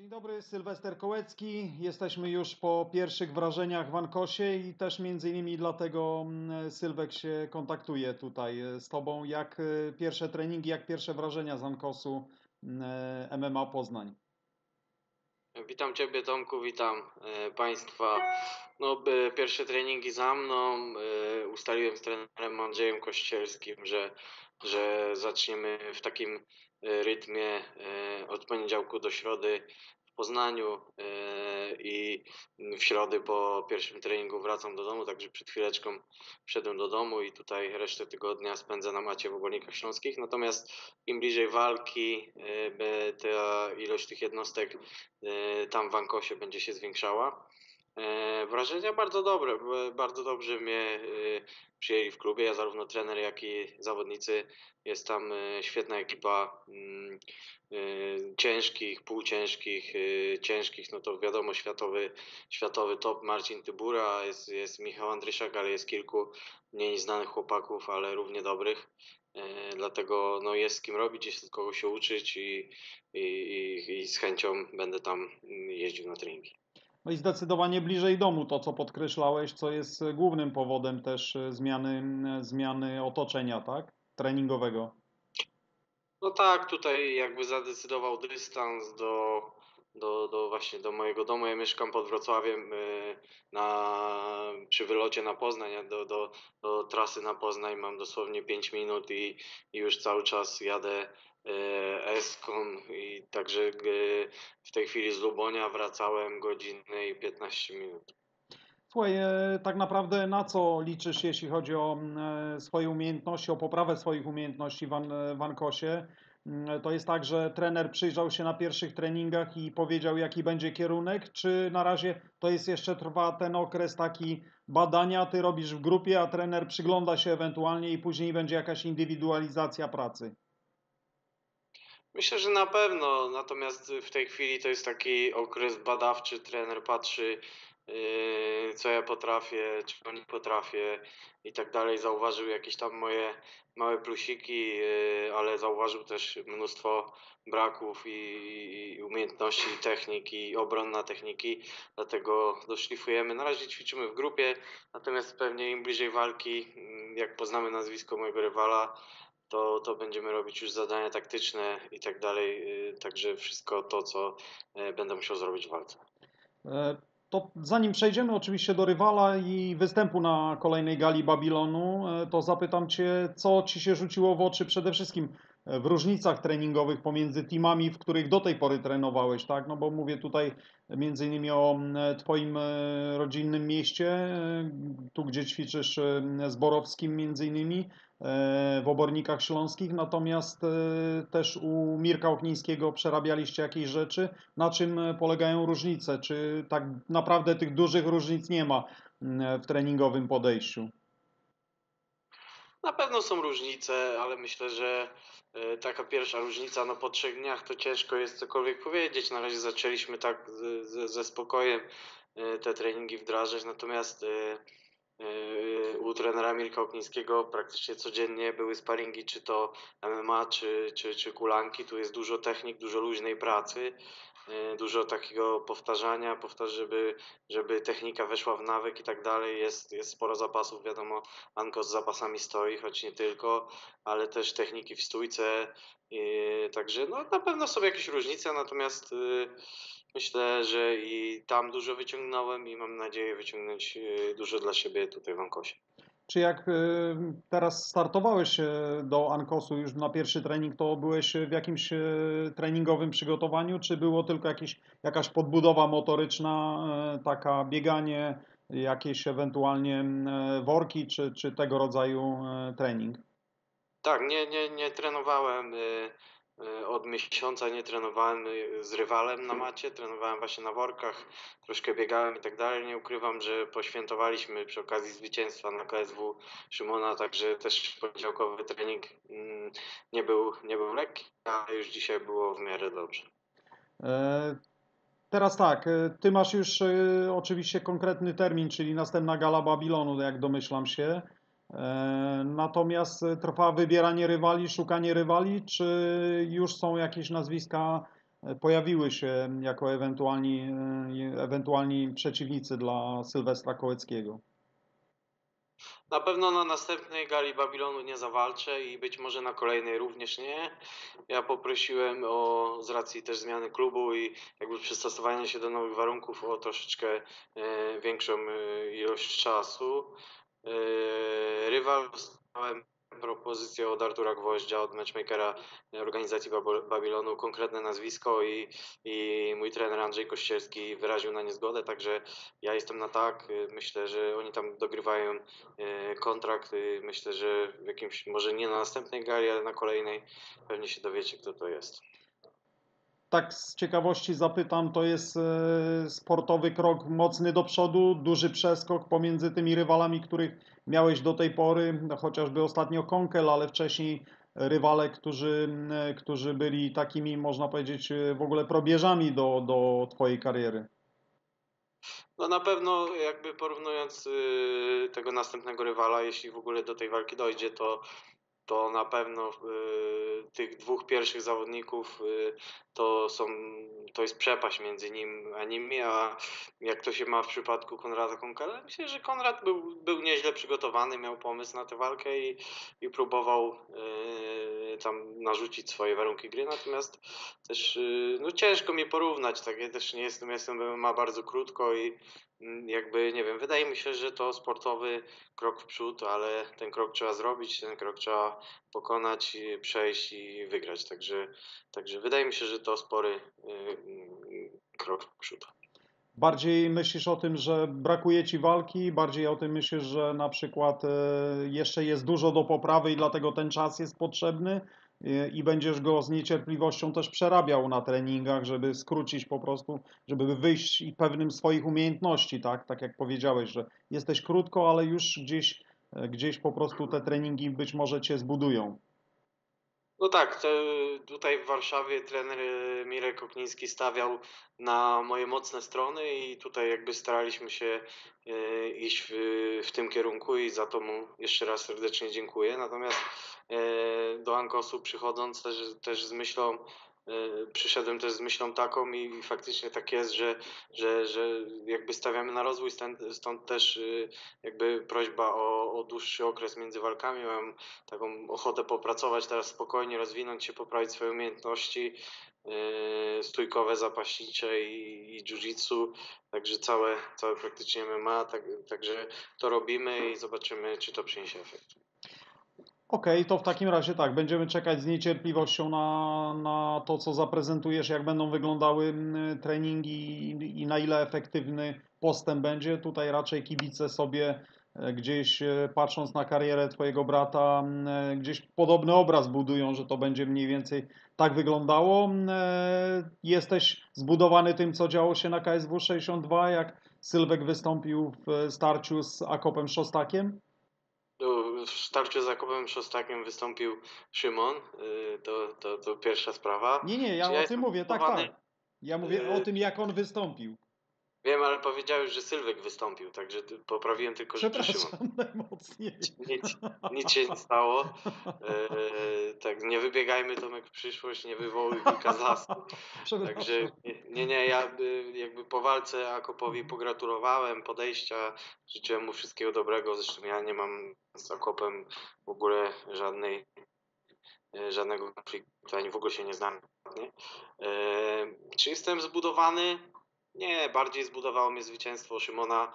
Dzień dobry, Sylwester Kołecki. Jesteśmy już po pierwszych wrażeniach w Ankosie i też między innymi dlatego Sylwek się kontaktuje tutaj z Tobą. Jak pierwsze treningi, jak pierwsze wrażenia z Ankosu MMA Poznań? Witam Ciebie, Tomku, witam Państwa. No, pierwsze treningi za mną. Ustaliłem z trenerem Andrzejem Kościelskim, że zaczniemy w takim rytmie od poniedziałku do środy w Poznaniu i w środę po pierwszym treningu wracam do domu, także przed chwileczką wszedłem do domu i tutaj resztę tygodnia spędzę na macie w Ogólnikach Śląskich. Natomiast im bliżej walki, ta ilość tych jednostek tam w Ankosie będzie się zwiększała. Wrażenia bardzo dobre, bardzo dobrze mnie przyjęli w klubie, ja zarówno trener, jak i zawodnicy. Jest tam świetna ekipa ciężkich, półciężkich, ciężkich, no to wiadomo światowy top Marcin Tybura, jest Michał Andryszak, ale jest kilku mniej znanych chłopaków, ale równie dobrych. Dlatego no, jest z kim robić, jest od kogo się uczyć i z chęcią będę tam jeździł na treningi. No i zdecydowanie bliżej domu, to co podkreślałeś, co jest głównym powodem też zmiany otoczenia, tak? Treningowego. No tak, tutaj jakby zadecydował dystans do właśnie do mojego domu. Ja mieszkam pod Wrocławiem przy wylocie na Poznań, a do trasy na Poznań mam dosłownie 5 minut i już cały czas jadę Eskom i także w tej chwili z Lubonia wracałem godzinę i 15 minut. Słuchaj, tak naprawdę na co liczysz, jeśli chodzi o swoje umiejętności, o poprawę swoich umiejętności w Ankosie? To jest tak, że trener przyjrzał się na pierwszych treningach i powiedział, jaki będzie kierunek, czy na razie to jest jeszcze trwa ten okres taki badania, ty robisz w grupie, a trener przygląda się ewentualnie i później będzie jakaś indywidualizacja pracy? Myślę, że na pewno, natomiast w tej chwili to jest taki okres badawczy, trener patrzy co ja potrafię, czego nie potrafię i tak dalej. Zauważył jakieś tam moje małe plusiki, ale zauważył też mnóstwo braków i umiejętności, i technik, i obronna techniki, dlatego doszlifujemy. Na razie ćwiczymy w grupie, natomiast pewnie im bliżej walki, jak poznamy nazwisko mojego rywala, to będziemy robić już zadania taktyczne i tak dalej, także wszystko to, co będę musiał zrobić w walce. To zanim przejdziemy oczywiście do rywala i występu na kolejnej gali Babilonu, to zapytam Cię, co Ci się rzuciło w oczy przede wszystkim w różnicach treningowych pomiędzy teamami, w których do tej pory trenowałeś, tak? No bo mówię tutaj między innymi o Twoim rodzinnym mieście, tu gdzie ćwiczysz z Borowskim między innymi, w Obornikach Śląskich, natomiast też u Mirka Oknińskiego przerabialiście jakieś rzeczy. Na czym polegają różnice? Czy tak naprawdę tych dużych różnic nie ma w treningowym podejściu? Na pewno są różnice, ale myślę, że taka pierwsza różnica, no po 3 dniach to ciężko jest cokolwiek powiedzieć. Na razie zaczęliśmy tak ze spokojem te treningi wdrażać, natomiast u trenera Mirka Oknińskiego praktycznie codziennie były sparingi, czy to MMA, czy kulanki. Tu jest dużo technik, dużo luźnej pracy, dużo takiego powtarzania, żeby technika weszła w nawyk i tak dalej. Jest sporo zapasów, wiadomo, Anko z zapasami stoi, choć nie tylko, ale też techniki w stójce. Także no, na pewno są jakieś różnice, natomiast myślę, że i tam dużo wyciągnąłem i mam nadzieję wyciągnąć dużo dla siebie tutaj w Ankosie. Czy jak teraz startowałeś do Ankosu już na pierwszy trening, to byłeś w jakimś treningowym przygotowaniu, czy było tylko jakaś podbudowa motoryczna, taka bieganie, jakieś ewentualnie worki, czy tego rodzaju trening? Tak, nie trenowałem od miesiąca, nie trenowałem z rywalem na macie, trenowałem właśnie na workach, troszkę biegałem i tak dalej. Nie ukrywam, że poświętowaliśmy przy okazji zwycięstwa na KSW Szymona, także też poniedziałkowy trening nie był lekki, ale już dzisiaj było w miarę dobrze. Teraz tak, Ty masz już oczywiście konkretny termin, czyli następna gala Babilonu, jak domyślam się. Natomiast trwa wybieranie rywali, szukanie rywali, czy już są jakieś nazwiska pojawiły się jako ewentualni przeciwnicy dla Sylwestra Kołeckiego. Na pewno na następnej gali Babilonu nie zawalczę i być może na kolejnej również nie. Ja poprosiłem o, z racji też zmiany klubu i jakby przystosowania się do nowych warunków, o troszeczkę większą ilość czasu. Rywal dostałem propozycję od Artura Gwoździa, od matchmakera organizacji Babilonu, konkretne nazwisko i mój trener Andrzej Kościelski wyraził na nie zgodę, także ja jestem na tak. Myślę, że oni tam dogrywają kontrakt. Myślę, że w jakimś, może nie na następnej gali, ale na kolejnej pewnie się dowiecie, kto to jest. Tak z ciekawości zapytam, to jest sportowy krok mocny do przodu, duży przeskok pomiędzy tymi rywalami, których miałeś do tej pory, chociażby ostatnio Konkel, ale wcześniej rywale, którzy byli takimi, można powiedzieć, w ogóle probierzami do twojej kariery. No na pewno jakby porównując tego następnego rywala, jeśli w ogóle do tej walki dojdzie, to na pewno tych dwóch pierwszych zawodników to jest przepaść między nim a nimi, a jak to się ma w przypadku Konrada Konkela? Myślę, że Konrad był nieźle przygotowany, miał pomysł na tę walkę i próbował tam narzucić swoje warunki gry, natomiast też no ciężko mi porównać, tak, ja też nie jestem ma bardzo krótko i jakby, nie wiem, wydaje mi się, że to sportowy krok w przód, ale ten krok trzeba zrobić, ten krok trzeba pokonać, przejść i wygrać. Także wydaje mi się, że to spory krok w przód. Bardziej myślisz o tym, że brakuje ci walki, bardziej o tym myślisz, że na przykład jeszcze jest dużo do poprawy i dlatego ten czas jest potrzebny i będziesz go z niecierpliwością też przerabiał na treningach, żeby skrócić po prostu, żeby wyjść i pewnym swoich umiejętności, tak? Tak jak powiedziałeś, że jesteś krótko, ale już gdzieś po prostu te treningi być może cię zbudują. No tak, tutaj w Warszawie trener Mirek Okniński stawiał na moje mocne strony i tutaj jakby staraliśmy się iść w tym kierunku i za to mu jeszcze raz serdecznie dziękuję. Natomiast do Ankosu przychodząc też z myślą, przyszedłem też z myślą taką i faktycznie tak jest, że jakby stawiamy na rozwój, stąd też jakby prośba o dłuższy okres między walkami. Mam taką ochotę popracować teraz spokojnie, rozwinąć się, poprawić swoje umiejętności stójkowe, zapaśnicze i jiu-jitsu, także całe praktycznie MMA, także to robimy i zobaczymy, czy to przyniesie efekt. Okej, to w takim razie tak, będziemy czekać z niecierpliwością na to, co zaprezentujesz, jak będą wyglądały treningi i na ile efektywny postęp będzie. Tutaj raczej kibice sobie gdzieś, patrząc na karierę twojego brata, gdzieś podobny obraz budują, że to będzie mniej więcej tak wyglądało. Jesteś zbudowany tym, co działo się na KSW 62, jak Sylwek wystąpił w starciu z Akopem Szostakiem? W starciu z Akopem Szostakiem wystąpił Szymon, to pierwsza sprawa. Nie, ja o tym mówię, tak. Ja mówię o tym, jak on wystąpił. Wiem, ale powiedziałeś, że Sylwek wystąpił, także poprawiłem tylko, że Szymon. Najmocniej. Nic się nie stało. Tak, nie wybiegajmy, Tomek, w przyszłość, nie wywołuj kilka zasad. Także ja jakby po walce Akopowi pogratulowałem podejścia, życzyłem mu wszystkiego dobrego, zresztą ja nie mam z Akopem w ogóle żadnego konfliktu, ani w ogóle się nie znam. Nie? Czy jestem zbudowany? Nie, bardziej zbudowało mnie zwycięstwo Szymona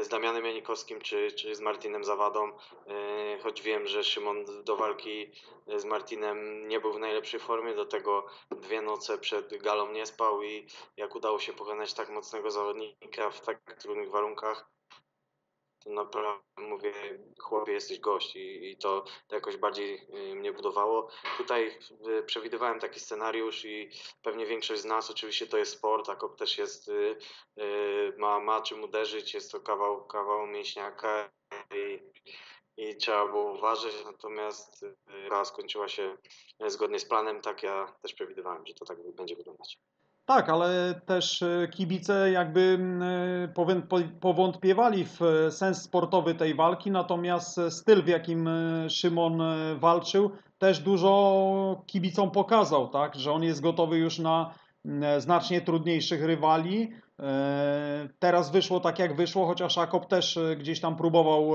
z Damianem Janikowskim czy z Martinem Zawadą, choć wiem, że Szymon do walki z Martinem nie był w najlepszej formie, do tego 2 noce przed galą nie spał i jak udało się pokonać tak mocnego zawodnika w tak trudnych warunkach, to naprawdę mówię, chłopie, jesteś gość i to jakoś bardziej mnie budowało. Tutaj przewidywałem taki scenariusz i pewnie większość z nas, oczywiście to jest sport, Akop też jest, ma czym uderzyć, jest to kawał mięśniaka i trzeba było uważać, natomiast gra skończyła się zgodnie z planem, tak ja też przewidywałem, że to tak będzie wyglądać. Tak, ale też kibice jakby powątpiewali w sens sportowy tej walki, natomiast styl, w jakim Szymon walczył, też dużo kibicom pokazał, tak, że on jest gotowy już na znacznie trudniejszych rywali. Teraz wyszło tak jak wyszło, chociaż Akop też gdzieś tam próbował,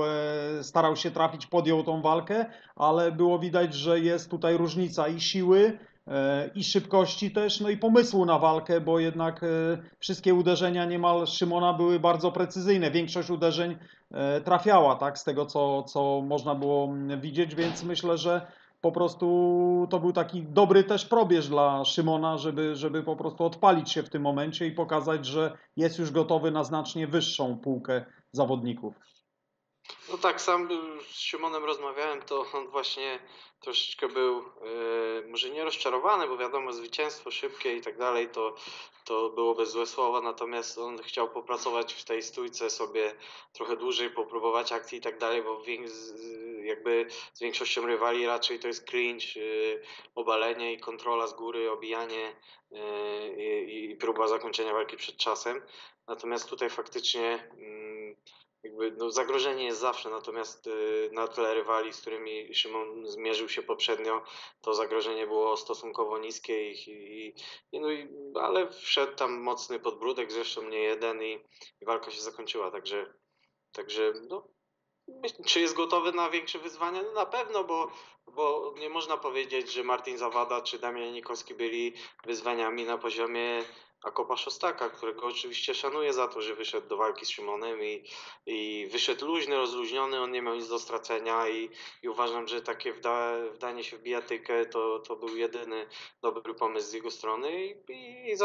starał się trafić, podjął tą walkę, ale było widać, że jest tutaj różnica i siły, i szybkości też, no i pomysłu na walkę, bo jednak wszystkie uderzenia niemal Szymona były bardzo precyzyjne. Większość uderzeń trafiała, tak, z tego co można było widzieć, więc myślę, że po prostu to był taki dobry też probierz dla Szymona, żeby po prostu odpalić się w tym momencie i pokazać, że jest już gotowy na znacznie wyższą półkę zawodników. No tak, sam z Szymonem rozmawiałem, to on właśnie troszeczkę był, może nie rozczarowany, bo wiadomo, zwycięstwo szybkie i tak dalej, to byłoby złe słowa, natomiast on chciał popracować w tej stójce sobie trochę dłużej, popróbować akcji i tak dalej, bo jakby z większością rywali raczej to jest clinch, obalenie i kontrola z góry, obijanie i próba zakończenia walki przed czasem. Natomiast tutaj faktycznie jakby, no, zagrożenie jest zawsze, natomiast na tle rywali, z którymi Szymon zmierzył się poprzednio, to zagrożenie było stosunkowo niskie, ale wszedł tam mocny podbródek, zresztą nie jeden i walka się zakończyła, także no, czy jest gotowy na większe wyzwania? No na pewno, bo nie można powiedzieć, że Martin Zawada czy Damian Janikowski byli wyzwaniami na poziomie Akopa Szostaka, którego oczywiście szanuję za to, że wyszedł do walki z Szymonem i wyszedł luźny, rozluźniony, on nie miał nic do stracenia i uważam, że takie wdanie się w bijatykę to był jedyny dobry pomysł z jego strony i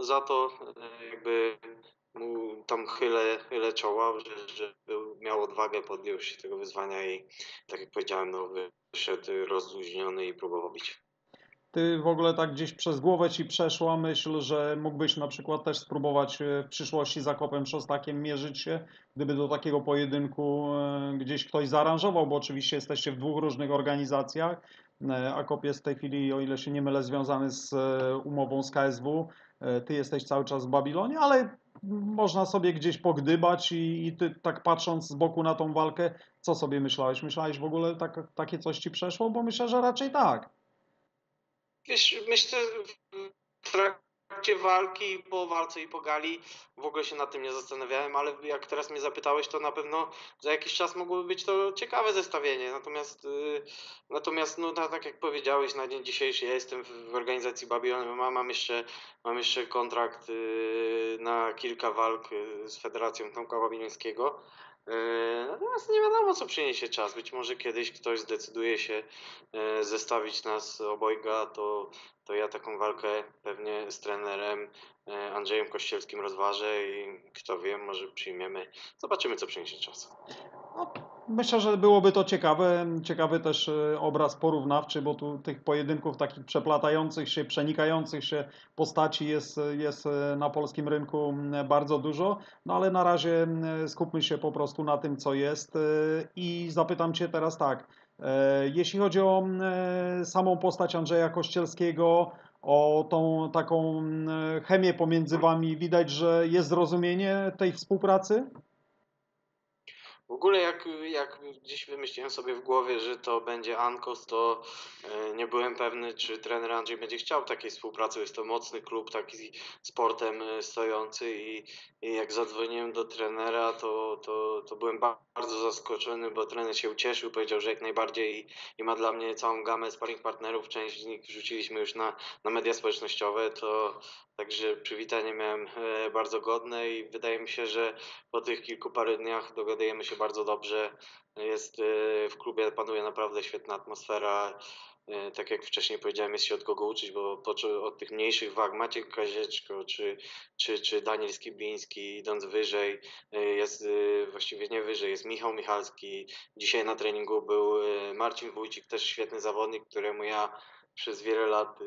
za to jakby mu tam chylę czoła, że miał odwagę, podjął się tego wyzwania i tak jak powiedziałem, no, wyszedł rozluźniony i próbował bić. Ty w ogóle tak gdzieś przez głowę ci przeszła myśl, że mógłbyś na przykład też spróbować w przyszłości z Akopem Szostakiem mierzyć się, gdyby do takiego pojedynku gdzieś ktoś zaaranżował, bo oczywiście jesteście w dwóch różnych organizacjach. Akop jest w tej chwili, o ile się nie mylę, związany z umową z KSW. Ty jesteś cały czas w Babilonie, ale można sobie gdzieś pogdybać i ty tak patrząc z boku na tą walkę, co sobie myślałeś? Myślałeś w ogóle takie coś ci przeszło? Bo myślę, że raczej tak. Wiesz, myślę, w trakcie walki, po walce i po gali w ogóle się nad tym nie zastanawiałem, ale jak teraz mnie zapytałeś, to na pewno za jakiś czas mogłoby być to ciekawe zestawienie. Natomiast no, tak jak powiedziałeś, na dzień dzisiejszy ja jestem w organizacji Babilon MMA, mam jeszcze kontrakt na kilka walk z Federacją Tomka Babilońskiego. Natomiast nie wiadomo, co przyniesie czas. Być może kiedyś ktoś zdecyduje się zestawić nas obojga, to ja taką walkę pewnie z trenerem Andrzejem Kościelskim rozważę i kto wie, może przyjmiemy. Zobaczymy, co przyniesie czas. No, myślę, że byłoby to ciekawe. Ciekawy też obraz porównawczy, bo tu tych pojedynków takich przeplatających się, przenikających się postaci jest na polskim rynku bardzo dużo, no ale na razie skupmy się po prostu na tym, co jest i zapytam Cię teraz tak, jeśli chodzi o samą postać Andrzeja Kościelskiego, o tą taką chemię pomiędzy Wami, widać, że jest zrozumienie tej współpracy? W ogóle jak dziś wymyśliłem sobie w głowie, że to będzie Ankos, to nie byłem pewny, czy trener Andrzej będzie chciał takiej współpracy. Jest to mocny klub, taki sportem stojący i jak zadzwoniłem do trenera, to byłem bardzo zaskoczony, bo trener się ucieszył, powiedział, że jak najbardziej i ma dla mnie całą gamę sparring partnerów. Część z nich rzuciliśmy już na media społecznościowe, także przywitanie miałem bardzo godne i wydaje mi się, że po tych kilku paru dniach dogadujemy się bardzo dobrze. Jest w klubie, panuje naprawdę świetna atmosfera. Tak jak wcześniej powiedziałem, jest się od kogo uczyć, bo od tych mniejszych wag Maciek Kazieczko czy Daniel Skibiński, idąc wyżej, jest właściwie nie wyżej, jest Michał Michalski. Dzisiaj na treningu był Marcin Wójcik, też świetny zawodnik, któremu ja przez wiele lat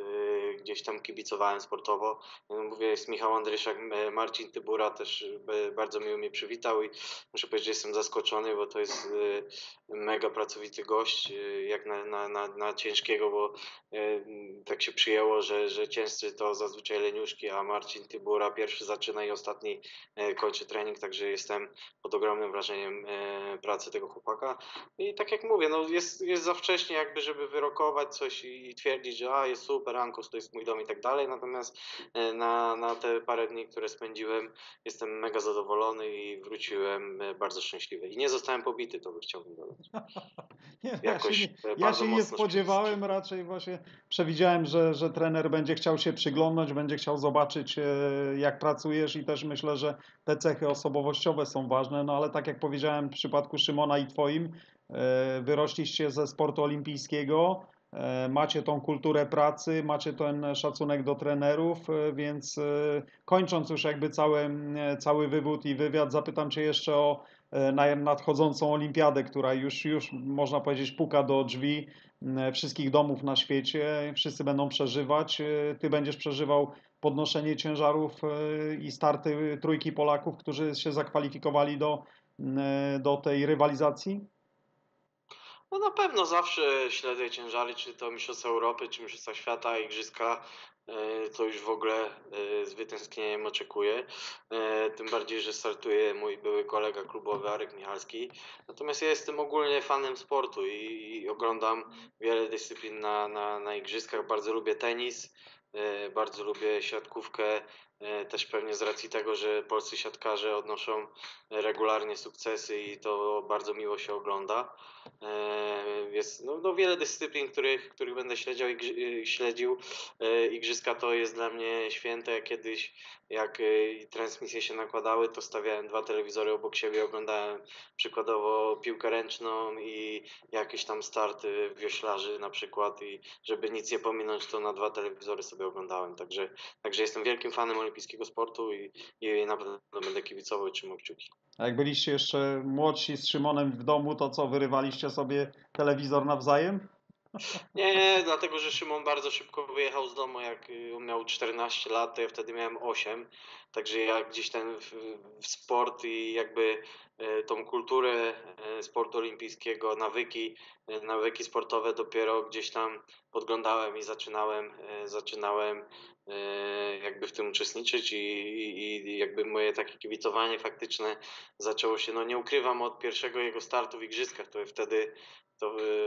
gdzieś tam kibicowałem sportowo. Mówię, jest Michał Andryszak, Marcin Tybura też bardzo miło mnie przywitał i muszę powiedzieć, że jestem zaskoczony, bo to jest mega pracowity gość, jak na ciężkiego, bo tak się przyjęło, że ciężcy to zazwyczaj leniuszki, a Marcin Tybura pierwszy zaczyna i ostatni kończy trening, także jestem pod ogromnym wrażeniem pracy tego chłopaka. I tak jak mówię, no jest za wcześnie jakby, żeby wyrokować coś i twierdzić, stwierdzi, że a, jest super, Ankosu to jest mój dom i tak dalej, natomiast na te parę dni, które spędziłem, jestem mega zadowolony i wróciłem bardzo szczęśliwy. I nie zostałem pobity, to by chciałbym dodać. Ja się nie spodziewałem, raczej właśnie przewidziałem, że trener będzie chciał się przyglądnąć, będzie chciał zobaczyć, jak pracujesz, i też myślę, że te cechy osobowościowe są ważne, no ale tak jak powiedziałem w przypadku Szymona i twoim, wyrośliście ze sportu olimpijskiego, macie tą kulturę pracy, macie ten szacunek do trenerów, więc kończąc już jakby cały wywód i wywiad, zapytam cię jeszcze o nadchodzącą olimpiadę, która już można powiedzieć puka do drzwi wszystkich domów na świecie. Wszyscy będą przeżywać. Ty będziesz przeżywał podnoszenie ciężarów i starty trójki Polaków, którzy się zakwalifikowali do tej rywalizacji? No na pewno zawsze śledzę ciężary, czy to Mistrzostwa Europy, czy Mistrzostwa Świata, Igrzyska. To już w ogóle z wytęsknieniem oczekuję. Tym bardziej, że startuje mój były kolega klubowy Arek Michalski. Natomiast ja jestem ogólnie fanem sportu i oglądam wiele dyscyplin na igrzyskach. Bardzo lubię tenis, bardzo lubię siatkówkę. Też pewnie z racji tego, że polscy siatkarze odnoszą regularnie sukcesy i to bardzo miło się ogląda. Jest wiele dyscyplin, których będę śledził. Igrzyska to jest dla mnie święte. Ja kiedyś, jak transmisje się nakładały, to stawiałem dwa telewizory obok siebie, oglądałem przykładowo piłkę ręczną i jakieś tam starty wioślarzy na przykład, i żeby nic nie pominąć, to na dwa telewizory sobie oglądałem. Także jestem wielkim fanem olimpijskiego sportu i na pewno będę kibicował i trzymał kciuki. A jak byliście jeszcze młodsi z Szymonem w domu, to co, wyrywaliście sobie telewizor nawzajem? Nie, dlatego że Szymon bardzo szybko wyjechał z domu, jak on miał 14 lat, to ja wtedy miałem 8, także ja gdzieś ten w sport i jakby tą kulturę sportu olimpijskiego, nawyki sportowe dopiero gdzieś tam podglądałem i zaczynałem jakby w tym uczestniczyć i jakby moje takie kibicowanie faktyczne zaczęło się, nie ukrywam, od pierwszego jego startu w igrzyskach, to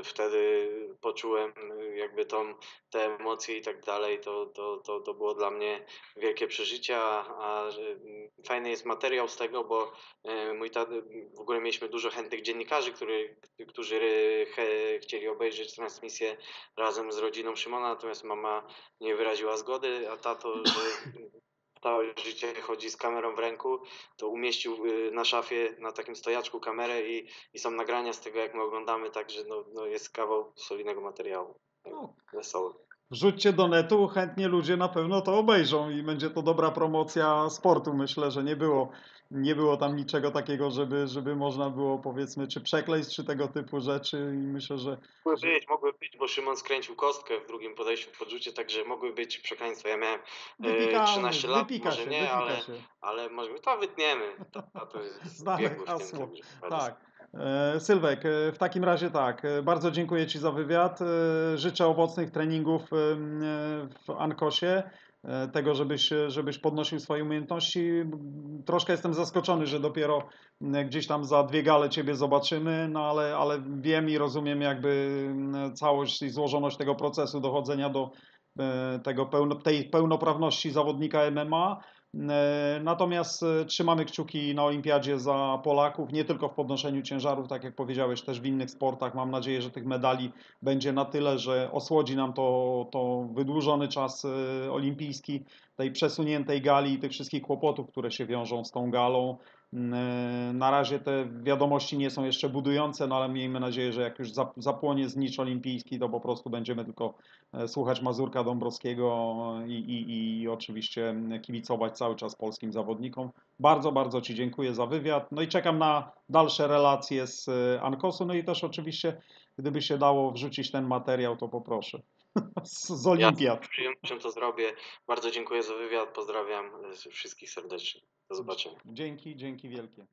wtedy poczułem jakby te emocje i tak dalej, to było dla mnie wielkie przeżycie, a fajny jest materiał z tego, bo w ogóle mieliśmy dużo chętnych dziennikarzy, którzy chcieli obejrzeć transmisję razem z rodziną Szymona, natomiast mama nie wyraziła zgody, a tato, że całe życie chodzi z kamerą w ręku, to umieścił na szafie, na takim stojaczku kamerę i są nagrania z tego, jak my oglądamy, także jest kawał solidnego materiału. Wesoły. Wrzućcie do netu, chętnie ludzie na pewno to obejrzą i będzie to dobra promocja sportu. Myślę, że nie było tam niczego takiego, żeby można było, powiedzmy, czy przekleństw, czy tego typu rzeczy, i myślę, że... Mogły być, bo Szymon skręcił kostkę w drugim podejściu w podrzucie, także mogły być przekleństwa. Ja miałem 13 lat, może się, nie, ale może to wytniemy. To jest biegły w tym, tak. Sylwek, w takim razie tak, bardzo dziękuję ci za wywiad, życzę owocnych treningów w Ankosie, tego, żebyś podnosił swoje umiejętności. Troszkę jestem zaskoczony, że dopiero gdzieś tam za dwie gale ciebie zobaczymy, ale wiem i rozumiem jakby całość i złożoność tego procesu dochodzenia do tej pełnoprawności zawodnika MMA. Natomiast trzymamy kciuki na olimpiadzie za Polaków, nie tylko w podnoszeniu ciężarów, tak jak powiedziałeś, też w innych sportach. Mam nadzieję, że tych medali będzie na tyle, że osłodzi nam to wydłużony czas olimpijski, tej przesuniętej gali i tych wszystkich kłopotów, które się wiążą z tą galą. Na razie te wiadomości nie są jeszcze budujące, ale miejmy nadzieję, że jak już zapłonie znicz olimpijski, to po prostu będziemy tylko słuchać Mazurka Dąbrowskiego i oczywiście kibicować cały czas polskim zawodnikom. Bardzo, bardzo ci dziękuję za wywiad. No i czekam na dalsze relacje z Ankosu. No i też oczywiście, gdyby się dało wrzucić ten materiał, to poproszę. Z Olimpiad. Ja z przyjemnością to zrobię. Bardzo dziękuję za wywiad. Pozdrawiam wszystkich serdecznie. Do zobaczenia. Dzięki wielkie.